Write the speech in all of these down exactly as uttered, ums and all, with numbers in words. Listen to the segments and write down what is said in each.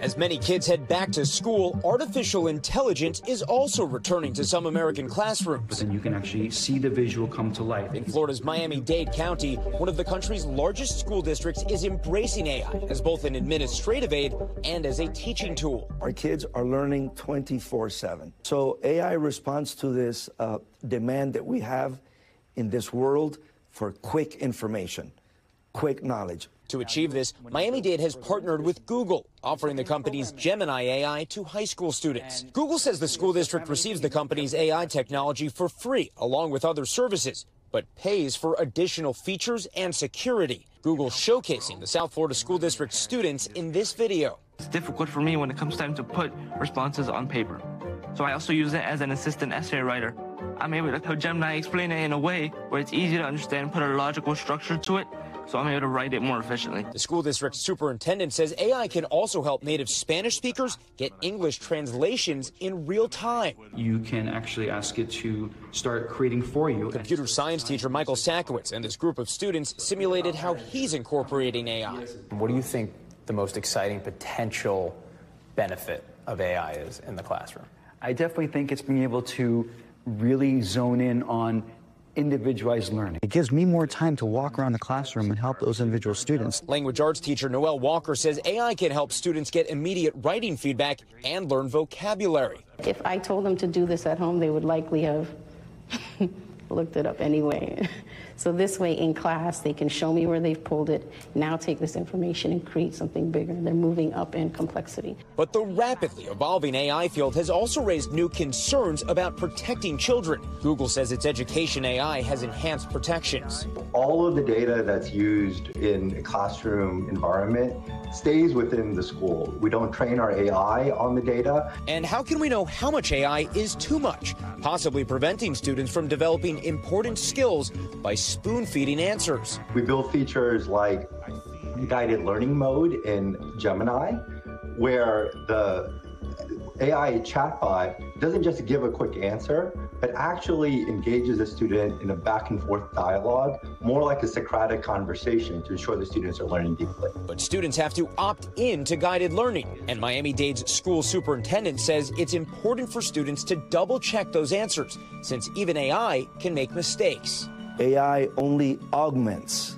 As many kids head back to school, artificial intelligence is also returning to some American classrooms. And you can actually see the visual come to life. In Florida's Miami-Dade County, one of the country's largest school districts is embracing A I as both an administrative aid and as a teaching tool. Our kids are learning twenty-four seven. So A I responds to this uh, demand that we have in this world for quick information, quick knowledge. To achieve this, Miami-Dade has partnered with Google, offering the company's Gemini A I to high school students. Google says the school district receives the company's A I technology for free, along with other services, but pays for additional features and security. Google showcasing the South Florida School District students in this video. It's difficult for me when it comes time to put responses on paper. So I also use it as an assistant essay writer. I'm able to help Gemini explain it in a way where it's easy to understand, put a logical structure to it, so I'm able to write it more efficiently. The school district superintendent says A I can also help native Spanish speakers get English translations in real time. You can actually ask it to start creating for you. Computer science teacher Michael Sackowitz and this group of students simulated how he's incorporating A I. What do you think the most exciting potential benefit of A I is in the classroom? I definitely think it's being able to really zone in on individualized learning. It gives me more time to walk around the classroom and help those individual students. Language arts teacher Noel Walker says A I can help students get immediate writing feedback and learn vocabulary. If I told them to do this at home, they would likely have looked it up anyway. So this way in class, they can show me where they've pulled it, now take this information and create something bigger. They're moving up in complexity. But the rapidly evolving A I field has also raised new concerns about protecting children. Google says its education A I has enhanced protections. All of the data that's used in a classroom environment stays within the school. We don't train our A I on the data. And how can we know how much A I is too much, possibly preventing students from developing important skills by spoon-feeding answers? We build features like guided learning mode in Gemini, where the A I chatbot doesn't just give a quick answer, but actually engages the student in a back-and-forth dialogue, more like a Socratic conversation, to ensure the students are learning deeply. But students have to opt in to guided learning, and Miami-Dade's school superintendent says it's important for students to double-check those answers, since even A I can make mistakes. A I only augments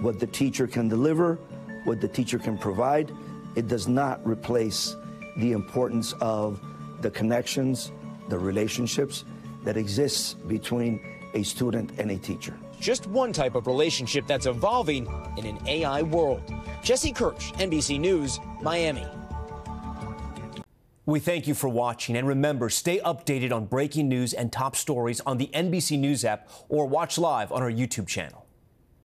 what the teacher can deliver, what the teacher can provide. It does not replace the importance of the connections, the relationships that exists between a student and a teacher. Just one type of relationship that's evolving in an A I world. Jesse Kirsch, N B C News, Miami. We thank you for watching, and remember, stay updated on breaking news and top stories on the N B C News app or watch live on our YouTube channel.